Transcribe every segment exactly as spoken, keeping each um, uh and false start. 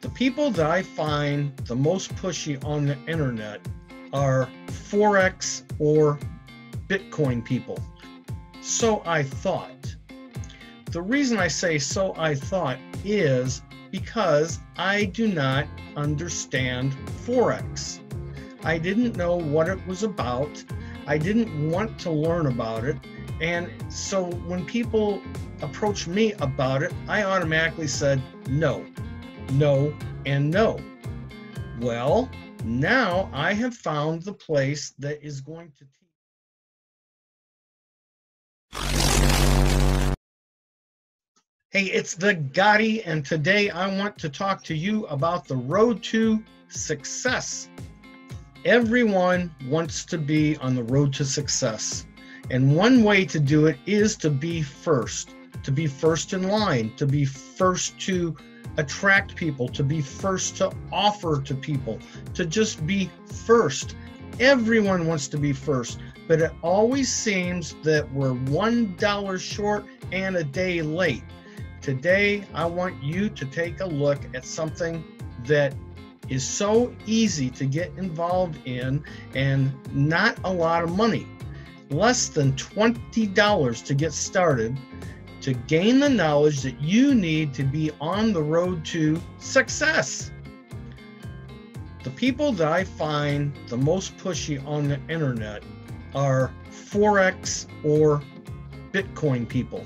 The people that I find the most pushy on the internet are forex or Bitcoin people. So I thought. The reason I say so I thought is because I do not understand forex. I didn't know what it was about. I didn't want to learn about it. And so when people approached me about it, I automatically said no, no, and no. Well, now I have found the place that is going to teach. Hey, it's the Gotti, and today I want to talk to you about the road to success. Everyone wants to be on the road to success, and one way to do it is to be first, to be first in line, to be first to attract people, to be first to offer to people, to just be first. Everyone wants to be first, but it always seems that we're one dollar short and a day late. Today, I want you to take a look at something that is so easy to get involved in and not a lot of money. Less than twenty dollars to get started to gain the knowledge that you need to be on the road to success. The people that I find the most pushy on the internet are forex or Bitcoin people.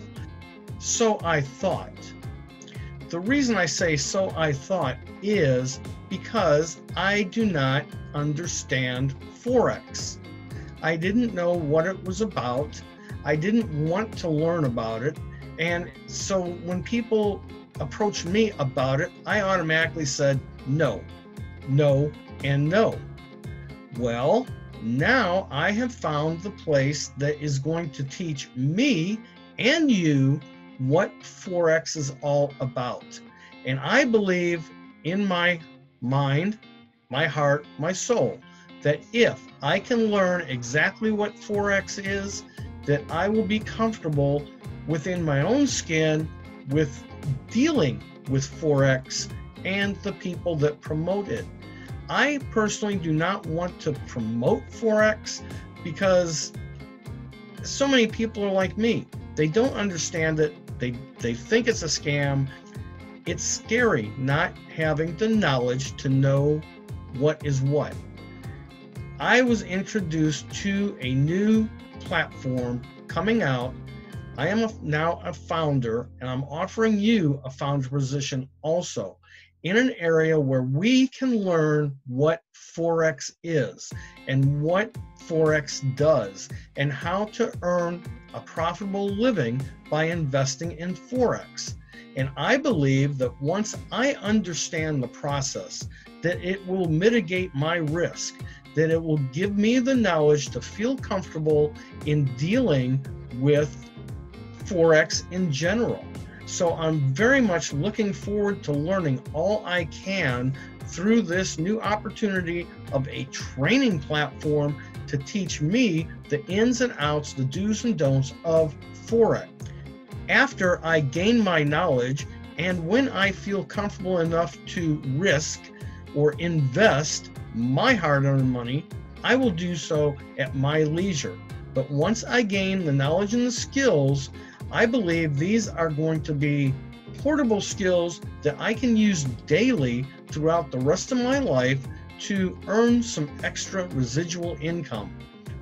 So I thought. The reason I say so I thought is because I do not understand forex. I didn't know what it was about. I didn't want to learn about it. And so when people approached me about it, I automatically said no, no, and no. Well, now I have found the place that is going to teach me and you what forex is all about. And I believe in my mind, my heart, my soul, that if I can learn exactly what forex is, that I will be comfortable within my own skin with dealing with forex and the people that promote it. I personally do not want to promote forex because so many people are like me. They don't understand it. They, they think it's a scam. It's scary not having the knowledge to know what is what. I was introduced to a new platform coming out. I am a, now a founder, and I'm offering you a founder position also in an area where we can learn what forex is and what forex does and how to earn a profitable living by investing in forex. And I believe that once I understand the process, that it will mitigate my risk, that it will give me the knowledge to feel comfortable in dealing with forex in general. So I'm very much looking forward to learning all I can through this new opportunity of a training platform to teach me the ins and outs, the do's and don'ts of forex. After I gain my knowledge and when I feel comfortable enough to risk or invest my hard-earned money, I will do so at my leisure. But once I gain the knowledge and the skills, I believe these are going to be portable skills that I can use daily throughout the rest of my life to earn some extra residual income.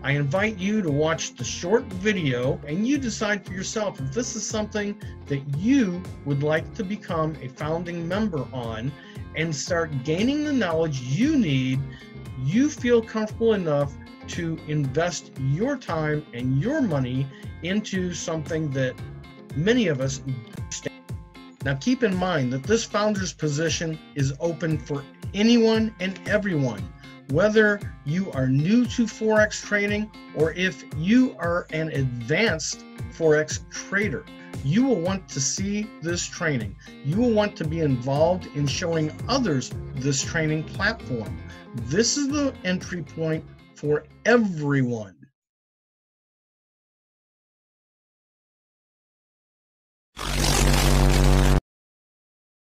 I invite you to watch the short video and you decide for yourself if this is something that you would like to become a founding member on and start gaining the knowledge you need, you feel comfortable enough to invest your time and your money into something that many of us understand. Now keep in mind that this founder's position is open for anyone and everyone. Whether you are new to forex trading or if you are an advanced forex trader, you will want to see this training. You will want to be involved in showing others this training platform. This is the entry point for everyone.